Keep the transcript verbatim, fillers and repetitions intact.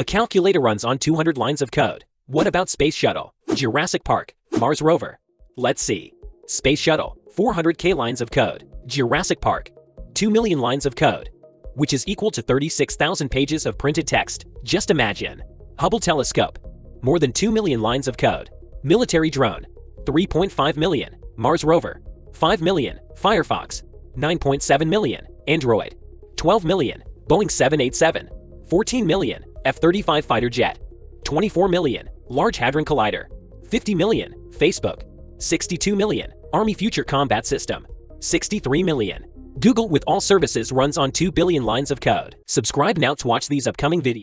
A calculator runs on two hundred lines of code. What about Space Shuttle, Jurassic Park, Mars Rover? Let's see. Space Shuttle, four hundred K lines of code. Jurassic Park, two million lines of code, which is equal to thirty-six thousand pages of printed text. Just imagine. Hubble Telescope, more than two million lines of code. Military drone, three point five million. Mars Rover, five million. Firefox, nine point seven million. Android, twelve million. Boeing seven eighty-seven, fourteen million. F thirty-five fighter jet, twenty-four million. Large Hadron Collider, fifty million. Facebook, sixty-two million. Army Future Combat System, sixty-three million. Google with all services runs on two billion lines of code. Subscribe now to watch these upcoming videos.